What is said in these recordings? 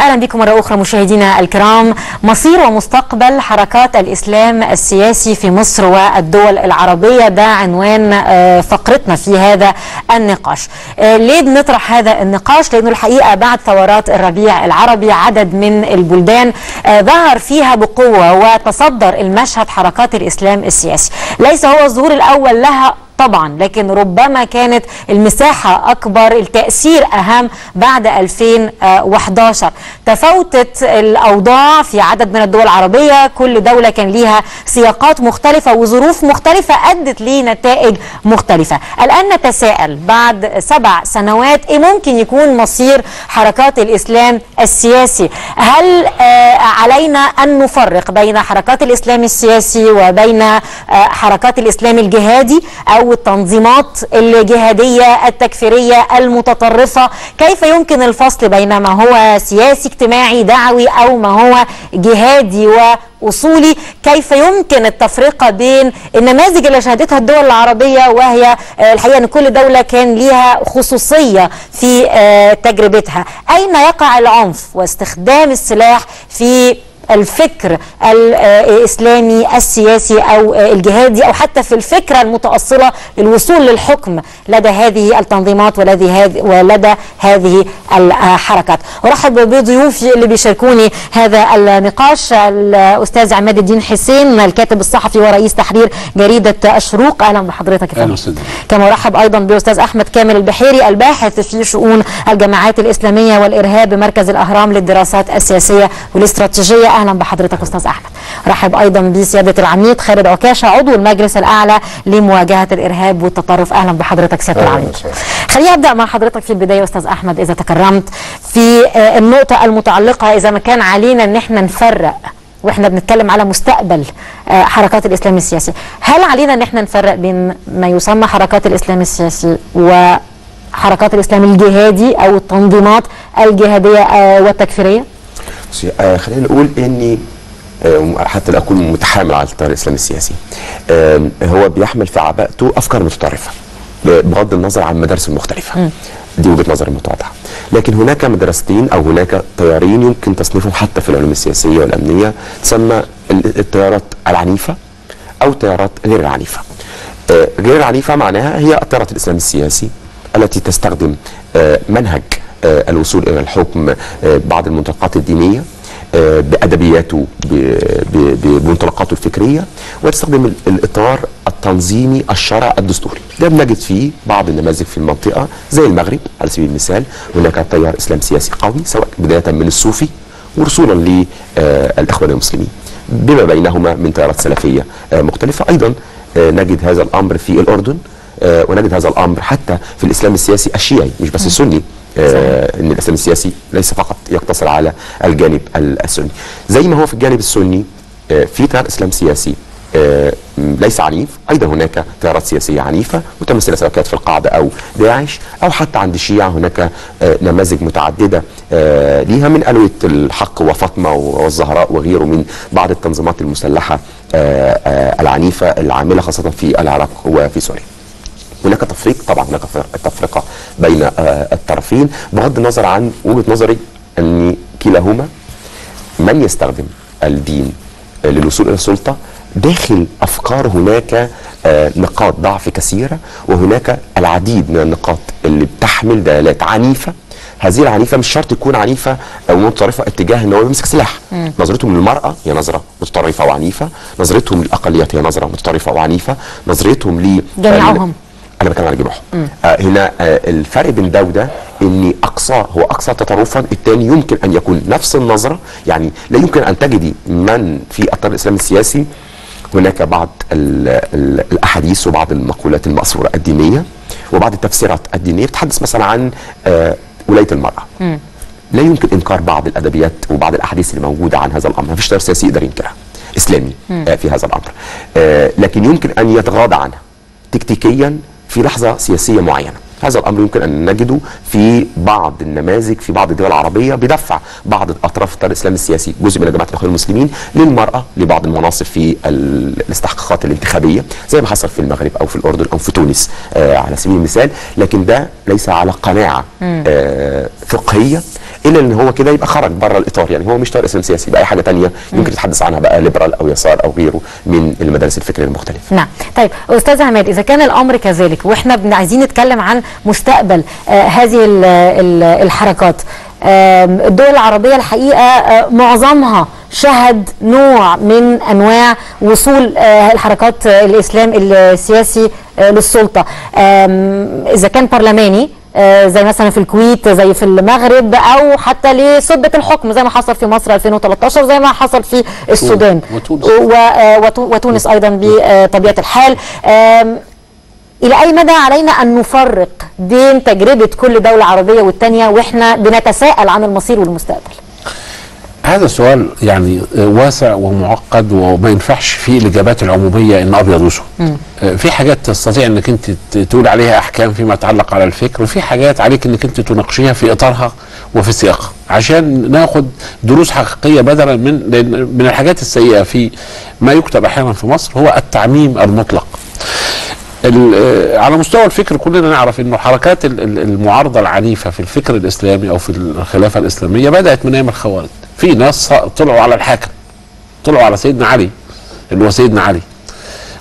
أهلا بكم مرة أخرى مشاهدينا الكرام. مصير ومستقبل حركات الإسلام السياسي في مصر والدول العربية، ده عنوان فقرتنا في هذا النقاش. ليه بنطرح هذا النقاش؟ لأنه الحقيقة بعد ثورات الربيع العربي عدد من البلدان ظهر فيها بقوة وتصدر المشهد حركات الإسلام السياسي. ليس هو الظهور الأول لها طبعا، لكن ربما كانت المساحة أكبر، التأثير أهم بعد 2011. تفاوتت الأوضاع في عدد من الدول العربية، كل دولة كان ليها سياقات مختلفة وظروف مختلفة أدت لنتائج مختلفة. الآن نتساءل بعد 7 سنوات إيه ممكن يكون مصير حركات الإسلام السياسي؟ هل علينا أن نفرق بين حركات الإسلام السياسي وبين حركات الإسلام الجهادي أو والتنظيمات الجهادية التكفيرية المتطرفة؟ كيف يمكن الفصل بين ما هو سياسي اجتماعي دعوي أو ما هو جهادي وأصولي؟ كيف يمكن التفرقة بين النماذج اللي شهدتها الدول العربية، وهي الحقيقة أن كل دولة كان ليها خصوصية في تجربتها؟ أين يقع العنف واستخدام السلاح في الفكر الإسلامي السياسي أو الجهادي، أو حتى في الفكرة المتأصلة للوصول للحكم لدى هذه التنظيمات ولدى هذه الحركات؟ أرحب بضيوفي اللي بيشاركوني هذا النقاش: الأستاذ عماد الدين حسين، الكاتب الصحفي ورئيس تحرير جريدة أشروق. أهلا بحضرتك يا فندم. كما أرحب أيضا بأستاذ أحمد كامل البحيري، الباحث في شؤون الجماعات الإسلامية والإرهاب بمركز الأهرام للدراسات السياسية والاستراتيجية. اهلا بحضرتك استاذ احمد. رحب ايضا بسياده العميد خالد عكاشة، عضو المجلس الاعلى لمواجهه الارهاب والتطرف. اهلا بحضرتك سياده العميد. خليني ابدا مع حضرتك في البدايه استاذ احمد اذا تكرمت، في النقطه المتعلقه اذا ما كان علينا ان احنا نفرق واحنا بنتكلم على مستقبل حركات الاسلام السياسي، هل علينا ان احنا نفرق بين ما يسمى حركات الاسلام السياسي وحركات الاسلام الجهادي او التنظيمات الجهاديه والتكفيريه؟ خلينا نقول اني حتى لا اكون متحامل على التيار الاسلامي السياسي، هو بيحمل في عباءته افكار متطرفه بغض النظر عن مدارس مختلفه. دي وجهه نظر متواضعه، لكن هناك مدرستين او هناك تيارين يمكن تصنيفهم حتى في العلوم السياسيه والامنيه، تسمى التيارات العنيفه او تيارات غير العنيفه. غير العنيفه معناها هي التيارات الاسلامي السياسي التي تستخدم منهج الوصول إلى الحكم، بعض المنطلقات الدينية بأدبياته بمنطلقاته الفكرية، وتستخدم الإطار التنظيمي الشرع الدستوري. ده بنجد فيه بعض النماذج في المنطقة زي المغرب على سبيل المثال. هناك تيار إسلام سياسي قوي، سواء بداية من الصوفي ورسولا للإخوان المسلمين، بما بينهما من تيارات سلفية مختلفة. أيضا نجد هذا الأمر في الأردن، ونجد هذا الأمر حتى في الإسلام السياسي الشيعي مش بس السني. ان الاسلام السياسي ليس فقط يقتصر على الجانب السني، زي ما هو في الجانب السني في تيار اسلام سياسي ليس عنيف، ايضا هناك تيارات سياسيه عنيفه متمثله سواء كانت في القاعده او داعش او حتى عند الشيعة. هناك نماذج متعدده ليها، من الويه الحق وفاطمه والزهراء وغيره من بعض التنظيمات المسلحه العنيفه العامله خاصه في العراق وفي سوريا. هناك تفريق، طبعا هناك تفرقه بين الطرفين بغض النظر عن وجهه نظري ان كلاهما من يستخدم الدين للوصول الى السلطه داخل افكار هناك نقاط ضعف كثيره، وهناك العديد من النقاط اللي بتحمل دلالات عنيفه. هذه العنيفه مش شرط تكون عنيفه او متطرفه اتجاه ان هو يمسك سلاح. نظرتهم للمراه هي نظره متطرفه وعنيفه، نظرتهم للاقليات هي نظره متطرفه وعنيفه، نظرتهم ل جميعهم. أنا بتكلم على جميعهم. هنا الفرق بين ده وده إن أقصى هو أقصى تطرفا، الثاني يمكن أن يكون نفس النظرة. يعني لا يمكن أن تجدي من في التيار الإسلامي السياسي هناك بعض الأحاديث وبعض المقولات المأثورة الدينية وبعض التفسيرات الدينية بتتحدث مثلا عن ولاية المرأة. لا يمكن إنكار بعض الأدبيات وبعض الأحاديث اللي موجودة عن هذا الأمر، مفيش تيار سياسي يقدر ينكرها إسلامي في هذا الأمر، لكن يمكن أن يتغاضى عنها تكتيكيا في لحظة سياسية معينة. هذا الأمر يمكن أن نجده في بعض النماذج في بعض الدول العربية. بدفع بعض الأطراف الإسلام السياسي جزء من جماعة الإخوان المسلمين للمرأة لبعض المناصب في الاستحقاقات الانتخابية زي ما حصل في المغرب أو في الأردن أو في تونس على سبيل المثال، لكن ده ليس على قناعة فقهية إلا أن هو كده يبقى خرج بره الإطار، يعني هو مش طار إسلام سياسي، يبقى أي حاجة تانية يمكن تتحدث عنها بقى ليبرال أو يسار أو غيره من المدارس الفكرية المختلفة. نعم طيب أستاذ عماد، إذا كان الأمر كذلك وإحنا عايزين نتكلم عن مستقبل هذه الحركات، الدول العربية الحقيقة معظمها شهد نوع من أنواع وصول الحركات الإسلام السياسي للسلطة، إذا كان برلماني زي مثلا في الكويت زي في المغرب او حتى لسدة الحكم زي ما حصل في مصر 2013 زي ما حصل في السودان وتونس ايضا بطبيعة الحال. الى اي مدى علينا ان نفرق بين تجربة كل دولة عربية والتانية واحنا بنتساءل عن المصير والمستقبل؟ هذا سؤال يعني واسع ومعقد وما ينفعش فيه الاجابات العموميه ان ابيض واسود. في حاجات تستطيع انك انت تقول عليها احكام فيما يتعلق على الفكر، وفي حاجات عليك انك انت تناقشيها في اطارها وفي سياقها عشان ناخد دروس حقيقيه بدلا من الحاجات السيئه في ما يكتب احيانا في مصر هو التعميم المطلق. على مستوى الفكر كلنا نعرف انه حركات المعارضه العنيفه في الفكر الاسلامي او في الخلافه الاسلاميه بدات من ايام الخوارج. في ناس طلعوا على الحاكم، طلعوا على سيدنا علي اللي هو سيدنا علي،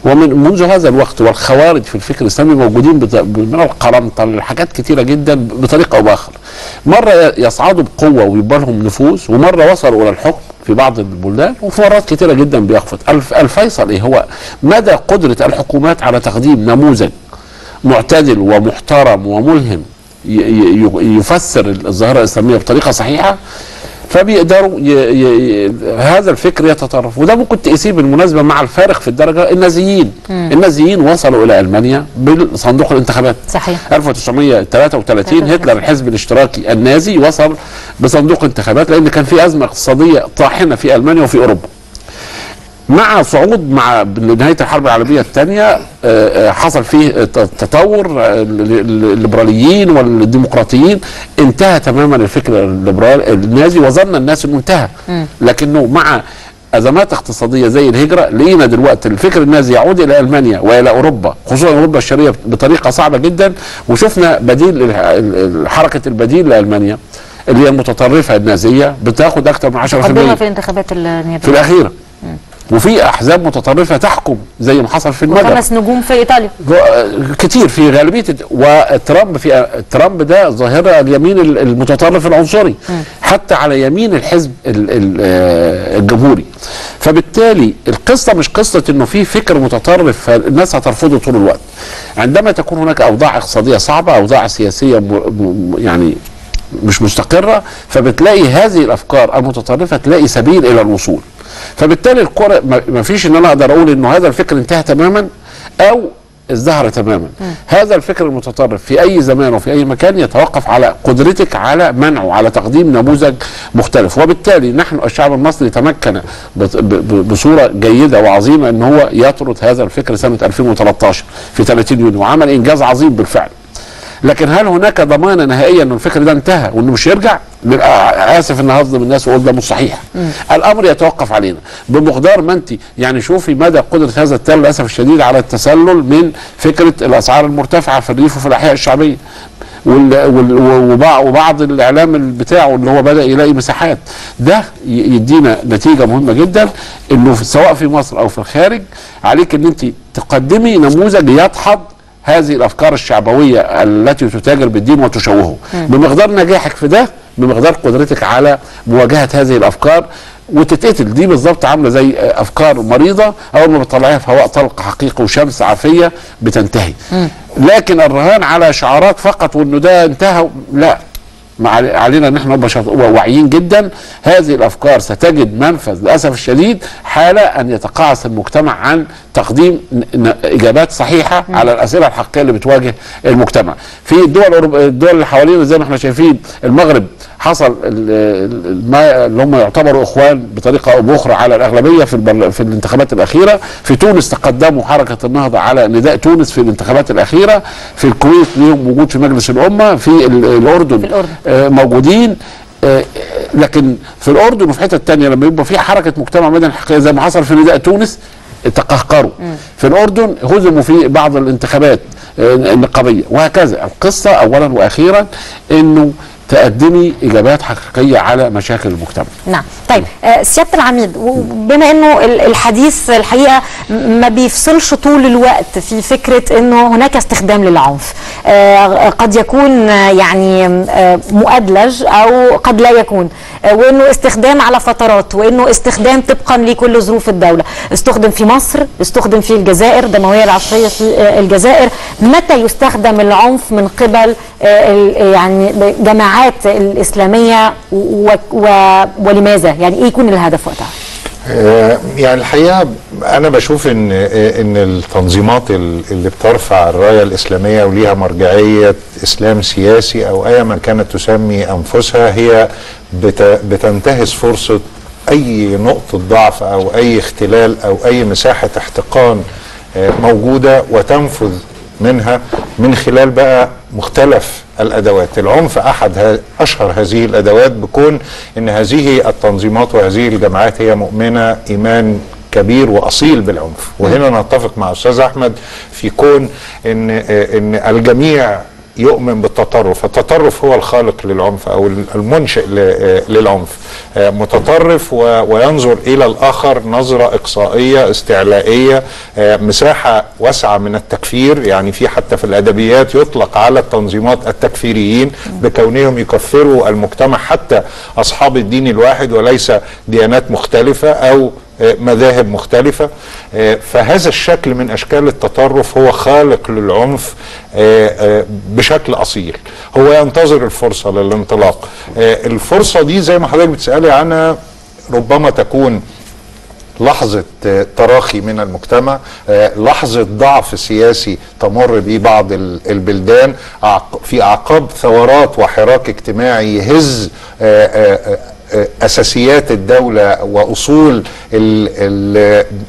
ومن منذ هذا الوقت والخوارج في الفكر الاسلامي موجودين من القرمطه لحاجات كثيره جدا بطريقه او باخر. مره يصعدوا بقوه ويبقى لهم نفوذ، ومره وصلوا الى الحكم في بعض البلدان، وفي مرات كثيره جدا بيخفض. الفيصل ايه هو؟ مدى قدره الحكومات على تقديم نموذج معتدل ومحترم وملهم يفسر الظاهره الاسلاميه بطريقه صحيحه، فبيقدروا هذا الفكر يتطرف. وده ممكن تقيسيه بالمناسبه مع الفارق في الدرجه النازيين. النازيين وصلوا الى المانيا بالصندوق الانتخابات. صحيح. 1933 هتلر الحزب الاشتراكي النازي وصل بصندوق انتخابات لان كان في ازمه اقتصاديه طاحنه في المانيا وفي اوروبا. مع صعود مع نهايه الحرب العالميه الثانيه حصل فيه تطور، الليبراليين والديمقراطيين انتهى تماما الفكر الليبرالي النازي وظن الناس انه انتهى، لكنه مع ازمات اقتصاديه زي الهجره لقينا دلوقتي الفكر النازي يعود الى المانيا والى اوروبا، خصوصا اوروبا الشرقيه بطريقه صعبه جدا، وشفنا بديل حركه البديل لألمانيا اللي هي المتطرفه النازيه بتاخد اكثر من 10% في الانتخابات النيابيه في الاخيره. وفي احزاب متطرفه تحكم زي ما حصل في المغرب، خمس نجوم في ايطاليا كتير في غالبيه، وترامب في ترامب ده ظاهره اليمين المتطرف العنصري حتى على يمين الحزب الجمهوري. فبالتالي القصه مش قصه انه في فكر متطرف فالناس هترفضه طول الوقت. عندما تكون هناك اوضاع اقتصاديه صعبه، اوضاع سياسيه يعني مش مستقره، فبتلاقي هذه الافكار المتطرفه تلاقي سبيل الى الوصول. فبالتالي الكره ما فيش ان انا اقدر اقول انه هذا الفكر انتهى تماما او ازدهر تماما. هذا الفكر المتطرف في اي زمان وفي اي مكان يتوقف على قدرتك على منعه، على تقديم نموذج مختلف. وبالتالي نحن الشعب المصري تمكن بصوره جيده وعظيمه ان هو يطرد هذا الفكر سنه 2013 في 30 يونيو وعمل انجاز عظيم بالفعل. لكن هل هناك ضمانه نهائيه ان الفكر ده انتهى وانه مش يرجع؟ اسف ان هظلم الناس واقول ده مش صحيح. الامر يتوقف علينا بمقدار ما انت يعني شوفي مدى قدره هذا التيار للاسف الشديد على التسلل من فكره الاسعار المرتفعه في الريف وفي الاحياء الشعبيه وبعض الاعلام بتاعه اللي هو بدا يلاقي مساحات. ده يدينا نتيجه مهمه جدا انه سواء في مصر او في الخارج عليك ان انت تقدمي نموذج يدحض هذه الافكار الشعبويه التي تتاجر بالدين وتشوهه. بمقدار نجاحك في ده بمقدار قدرتك على مواجهه هذه الافكار وتتقتل. دي بالظبط عامله زي افكار مريضه اول ما بتطلعيها في هواء طلق حقيقي وشمس عافيه بتنتهي. لكن الرهان على شعارات فقط وانه ده انتهى، لا، علينا ان احنا نبقى واعيين جدا. هذه الافكار ستجد منفذ للاسف الشديد حال ان يتقاعس المجتمع عن تقديم اجابات صحيحه على الاسئله الحقيقيه اللي بتواجه المجتمع. في الدول اللي حوالينا زي ما احنا شايفين المغرب حصل ما اللي هم يعتبروا اخوان بطريقه او باخرى على الاغلبيه في الانتخابات الاخيره. في تونس تقدموا حركه النهضه على نداء تونس في الانتخابات الاخيره، في الكويت ليهم وجود في مجلس الامه، في الاردن موجودين. لكن في الاردن وفي حته ثانيه لما يبقى في حركه مجتمع مدني حقيقيه زي ما حصل في نداء تونس تقهقروا، في الاردن هزموا في بعض الانتخابات النقابيه وهكذا. القصه اولا واخيرا انه تقدمي اجابات حقيقيه على مشاكل المجتمع. نعم، طيب سياده العميد، بما انه الحديث الحقيقه ما بيفصلش طول الوقت في فكره انه هناك استخدام للعنف، قد يكون يعني مؤدلج او قد لا يكون، وانه استخدام على فترات، وانه استخدام طبقا لكل ظروف الدوله، استخدم في مصر، استخدم في الجزائر، الدمويه العصريه في الجزائر. متى يستخدم العنف من قبل يعني جماعات الإسلامية ولماذا؟ يعني إيه يكون الهدف وقتها؟ يعني الحقيقة أنا بشوف إن التنظيمات اللي بترفع الراية الإسلامية وليها مرجعية إسلام سياسي أو أي ما كانت تسمي أنفسها، هي بتنتهز فرصة أي نقطة ضعف أو أي اختلال أو أي مساحة احتقان موجودة، وتنفذ منها من خلال بقى مختلف الأدوات. العنف أحد أشهر هذه الأدوات، بكون إن هذه التنظيمات وهذه الجماعات هي مؤمنة إيمان كبير وأصيل بالعنف. وهنا نتفق مع أستاذ أحمد في كون إن الجميع يؤمن بالتطرف. التطرف هو الخالق للعنف أو المنشئ للعنف. متطرف وينظر إلى الآخر نظرة إقصائية استعلائية، مساحة واسعة من التكفير. يعني في حتى في الأدبيات يطلق على التنظيمات التكفيريين بكونهم يكفروا المجتمع، حتى أصحاب الدين الواحد وليس ديانات مختلفة أو مذاهب مختلفة. فهذا الشكل من أشكال التطرف هو خالق للعنف بشكل أصيل. هو ينتظر الفرصة للانطلاق. الفرصة دي زي ما حضرتك بتسألي عنها ربما تكون لحظة تراخي من المجتمع، لحظة ضعف سياسي تمر به بعض البلدان، في أعقاب ثورات وحراك اجتماعي يهز أساسيات الدولة وأصول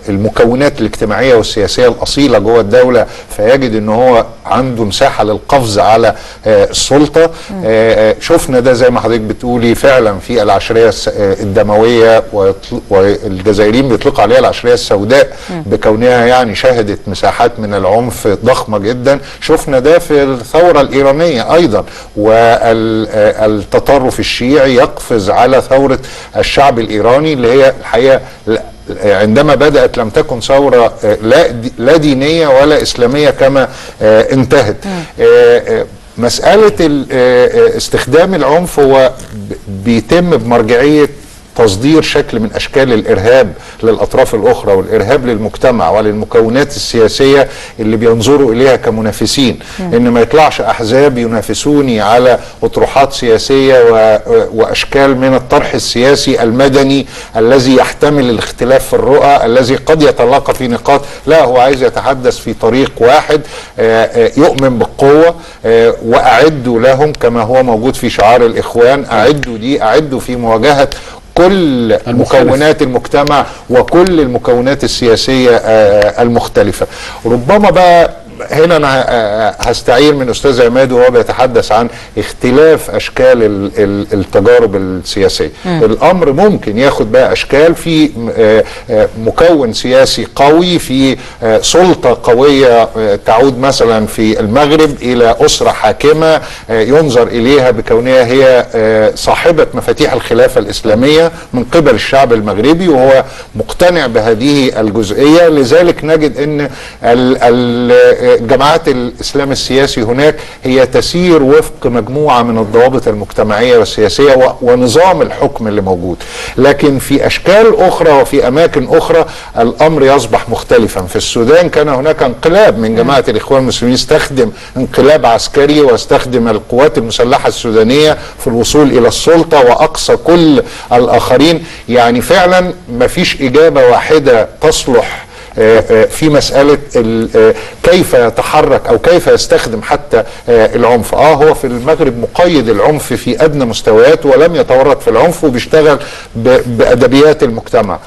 المكونات الاجتماعية والسياسية الأصيلة جوه الدولة، فيجد أنه هو عنده مساحة للقفز على السلطة. شفنا ده زي ما حضرتك بتقولي فعلا في العشرية الدموية، والجزائريين بيطلقوا عليها العشرية السوداء بكونها يعني شهدت مساحات من العنف ضخمة جدا. شفنا ده في الثورة الإيرانية أيضا، والتطرف الشيعي يقفز على ثورة الشعب الإيراني اللي هي الحقيقة عندما بدأت لم تكن ثورة لا دينية ولا إسلامية كما انتهت. مسألة استخدام العنف هو بيتم بمرجعية تصدير شكل من أشكال الإرهاب للأطراف الأخرى، والإرهاب للمجتمع وللمكونات السياسية اللي بينظروا إليها كمنافسين. إن ما يطلعش أحزاب ينافسوني على أطروحات سياسية وأشكال من الطرح السياسي المدني الذي يحتمل الاختلاف في الرؤى، الذي قد يتلاقى في نقاط. لا، هو عايز يتحدث في طريق واحد يؤمن بالقوة. وأعدوا لهم كما هو موجود في شعار الإخوان، أعدوا في مواجهة كل مكونات المجتمع وكل المكونات السياسية المختلفة. ربما بقى هنا أنا هستعير من أستاذ عماد وهو بيتحدث عن اختلاف أشكال التجارب السياسية. الأمر ممكن ياخد بقى أشكال في مكون سياسي قوي، في سلطة قوية تعود مثلا في المغرب إلى أسرة حاكمة ينظر إليها بكونها هي صاحبة مفاتيح الخلافة الإسلامية من قبل الشعب المغربي، وهو مقتنع بهذه الجزئية. لذلك نجد أن جماعات الإسلام السياسي هناك هي تسير وفق مجموعة من الضوابط المجتمعية والسياسية ونظام الحكم اللي موجود. لكن في أشكال أخرى وفي أماكن أخرى الأمر يصبح مختلفا. في السودان كان هناك انقلاب من جماعة الإخوان المسلمين، استخدم انقلاب عسكري واستخدم القوات المسلحة السودانية في الوصول إلى السلطة وأقصى كل الآخرين. يعني فعلا ما فيش إجابة واحدة تصلح في مسألة كيف يتحرك أو كيف يستخدم حتى العنف. هو في المغرب مقيد العنف في أدنى مستويات ولم يتورط في العنف وبيشتغل بأدبيات المجتمع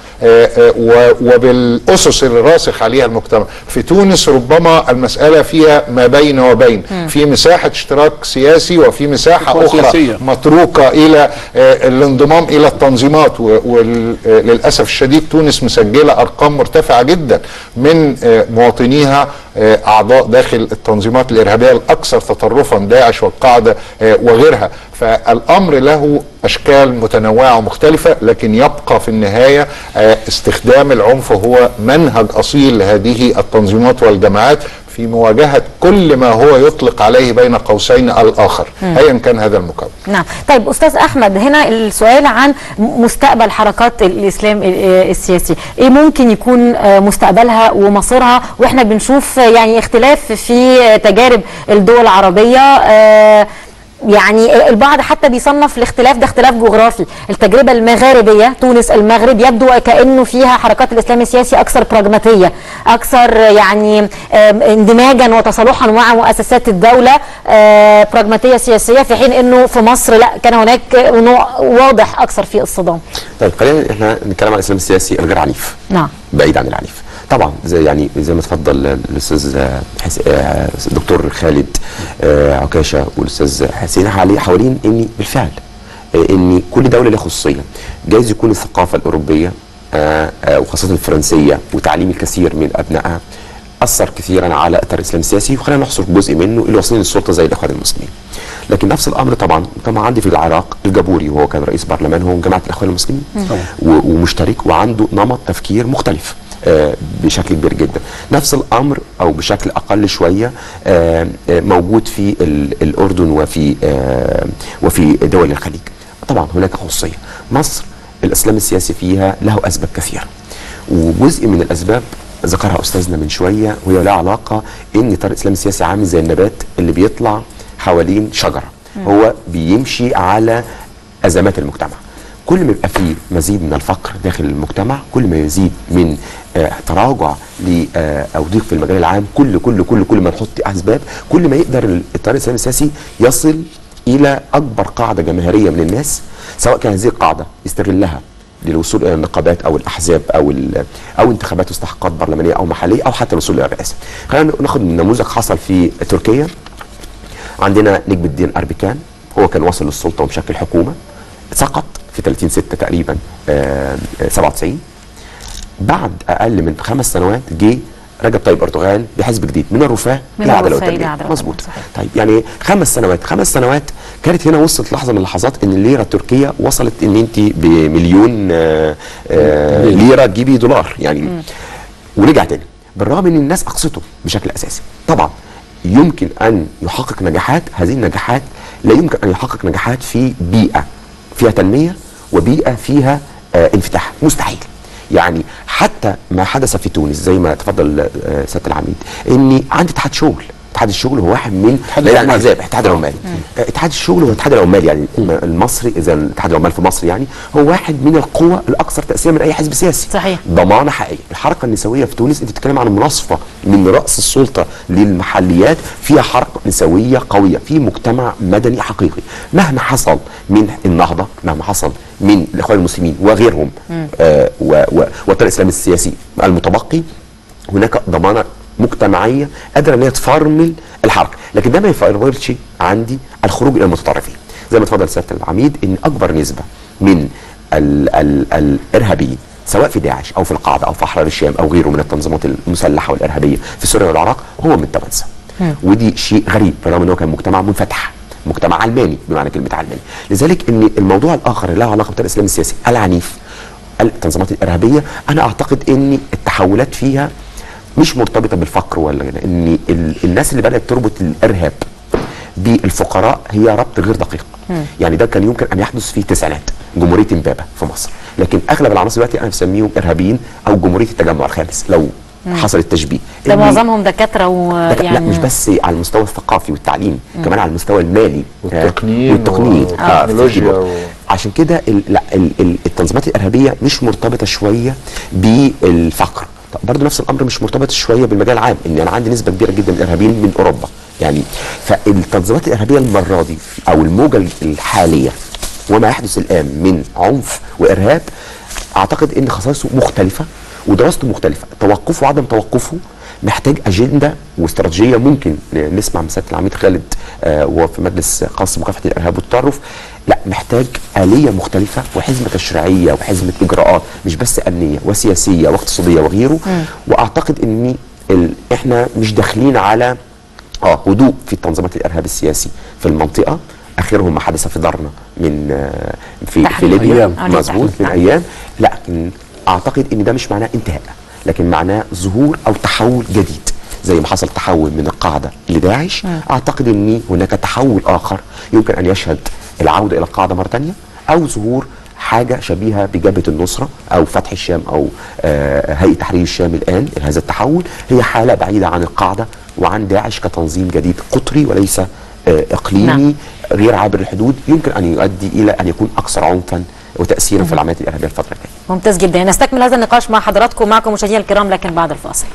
وبالأسس اللي راسخ عليها المجتمع. في تونس ربما المسألة فيها ما بين وبين، في مساحة اشتراك سياسي وفي مساحة أخرى سياسية متروكة إلى الانضمام إلى التنظيمات. وللأسف الشديد تونس مسجلة أرقام مرتفعة جدا من مواطنيها أعضاء داخل التنظيمات الإرهابية الأكثر تطرفا، داعش والقاعدة وغيرها. فالأمر له أشكال متنوعة ومختلفة، لكن يبقى في النهاية استخدام العنف هو منهج أصيل لهذه التنظيمات والجماعات في مواجهة كل ما هو يطلق عليه بين قوسين الآخر أيا كان هذا المكون. نعم. طيب أستاذ أحمد، هنا السؤال عن مستقبل حركات الإسلام السياسي، إيه ممكن يكون مستقبلها ومصيرها؟ وإحنا بنشوف يعني اختلاف في تجارب الدول العربية، يعني البعض حتى بيصنف الاختلاف ده اختلاف جغرافي. التجربة المغاربية، تونس المغرب، يبدو كأنه فيها حركات الإسلام السياسي أكثر براغماتية، أكثر يعني اندماجا وتصالحا مع مؤسسات الدولة، براغماتية سياسية، في حين أنه في مصر لا، كان هناك نوع واضح أكثر في الصدام. طيب خلينا احنا نتكلم عن الإسلام السياسي الغير عنيف. نعم. بعيد عن العنيف طبعا، زي يعني زي ما تفضل الاستاذ الدكتور خالد عكاشة والاستاذ حسين حوالين ان بالفعل ان كل دوله لها خصوصيه. جايز يكون الثقافه الاوروبيه وخاصه الفرنسيه وتعليم الكثير من ابنائها اثر كثيرا على اثر الاسلام السياسي، وخلينا نحصر جزء منه اللي واصلين للسلطه زي الاخوان المسلمين. لكن نفس الامر طبعا كما عندي في العراق الجابوري، وهو كان رئيس برلمان هو جماعه الاخوان المسلمين ومشترك وعنده نمط تفكير مختلف بشكل كبير جدا. نفس الامر او بشكل اقل شويه موجود في الاردن وفي دول الخليج. طبعا هناك خصوصيه. مصر الاسلام السياسي فيها له اسباب كثيره، وجزء من الاسباب ذكرها استاذنا من شويه، وهي لها علاقه ان اطار الاسلام السياسي عامل زي النبات اللي بيطلع حوالين شجره، هو بيمشي على ازمات المجتمع. كل ما يبقى فيه مزيد من الفقر داخل المجتمع، كل ما يزيد من تراجع او ضيق في المجال العام، كل كل كل كل ما نحط اسباب، كل ما يقدر الاطار الاسلامي السياسي يصل الى اكبر قاعده جماهيريه من الناس، سواء كان هذه القاعده يستغلها للوصول الى النقابات او الاحزاب او انتخابات واستحقاقات برلمانيه او محليه او حتى الوصول الى الرئاسه. خلينا ناخد نموذج حصل في تركيا. عندنا نجم الدين أربكان، هو كان واصل للسلطه ومشكل حكومه، سقط في 30/6 تقريبا 97. بعد اقل من 5 سنوات جه رجب طيب أردوغان بحزب جديد من الرفاه الى عداله وتنميه. مظبوط. طيب يعني 5 سنوات كانت هنا وصلت لحظه من اللحظات ان الليره التركيه وصلت ان انت بمليون ليره تجيبي دولار يعني، ورجع تاني بالرغم ان الناس اقصته بشكل اساسي. طبعا يمكن ان يحقق نجاحات، هذه النجاحات لا يمكن ان يحقق نجاحات في بيئه فيها تنميه وبيئه فيها انفتاح، مستحيل. يعني حتى ما حدث في تونس زي ما تفضل سياده العميد، ان عندي اتحاد شغل. اتحاد الشغل هو واحد من الاحزاب، اتحاد العمال. اتحاد الشغل هو اتحاد العمال يعني المصري، اذا اتحاد العمال في مصر يعني هو واحد من القوى الاكثر تاثيرا من اي حزب سياسي. صحيح. ضمانه حقيقيه. الحركه النسويه في تونس، انت بتتكلم عن مناصفه من راس السلطه للمحليات، فيها حركه نسويه قويه، في مجتمع مدني حقيقي. مهما حصل من النهضه، مهما حصل من الاخوان المسلمين وغيرهم والطريق الاسلامي السياسي المتبقي، هناك ضمانه مجتمعيه قادره ان هي تفرمل الحركه، لكن ده ما يفرملش عندي الخروج الى المتطرفين. زي ما اتفضل سياده العميد، ان اكبر نسبه من الارهابيين سواء في داعش او في القاعده او في احرار الشام او غيره من التنظيمات المسلحه والارهابيه في سوريا والعراق هو من التوانسه. ودي شيء غريب بالرغم ان هو كان مجتمع منفتح، مجتمع علماني بمعنى كلمه علماني. لذلك ان الموضوع الاخر اللي له علاقه بالطريق الاسلامي السياسي العنيف، التنظيمات الارهابيه، انا اعتقد ان التحولات فيها مش مرتبطه بالفقر ولا غيره، ان الناس اللي بدات تربط الارهاب بالفقراء هي ربط غير دقيق. يعني ده كان يمكن ان يحدث في التسعينات، جمهوريه امبابه في مصر، لكن اغلب العناصر دلوقتي انا بسميهم ارهابيين او جمهوريه التجمع الخامس لو حصل التشبيه. ده معظمهم دكاتره يعني لا مش بس على المستوى الثقافي والتعليمي، كمان على المستوى المالي والتقنيه والتكنولوجيا عشان كده التنظيمات الارهابيه مش مرتبطه شويه بالفقر، برضه نفس الامر مش مرتبط شويه بالمجال العام، ان انا عندي نسبه كبيره جدا من الارهابيين من اوروبا. يعني فالتنظيمات الارهابيه المره دي او الموجه الحاليه وما يحدث الان من عنف وارهاب، اعتقد ان خصائصه مختلفه ودراسته مختلفه، توقفه وعدم توقفه محتاج اجنده واستراتيجيه. ممكن نسمع من سياده العميد خالد وهو في مجلس خاص بمكافحه الارهاب والتطرف، لا محتاج اليه مختلفه وحزمه تشريعيه وحزمه اجراءات مش بس امنيه وسياسيه واقتصاديه وغيره. واعتقد ان احنا مش داخلين على هدوء في تنظيمات الارهاب السياسي في المنطقه. اخرهم ما حدث في دارنا من في ليبيا، مظبوط، من ايام، لكن اعتقد ان ده مش معناه انتهاء، لكن معناه ظهور او تحول جديد زي ما حصل تحول من القاعده لداعش. اعتقد ان هناك تحول اخر يمكن ان يشهد العوده الى القاعده مره ثانيه، او ظهور حاجه شبيهه بجبهه النصره او فتح الشام او هيئه تحرير الشام. الان هذا التحول هي حاله بعيده عن القاعده وعن داعش كتنظيم جديد قطري وليس اقليمي، غير عابر الحدود، يمكن ان يؤدي الى ان يكون اكثر عنفا وتأثيرا في العمليات الإرهابية الفترة الجاية. ممتاز جدا، نستكمل هذا النقاش مع حضراتكم ومعكم مشاهدينا الكرام لكن بعد الفاصل.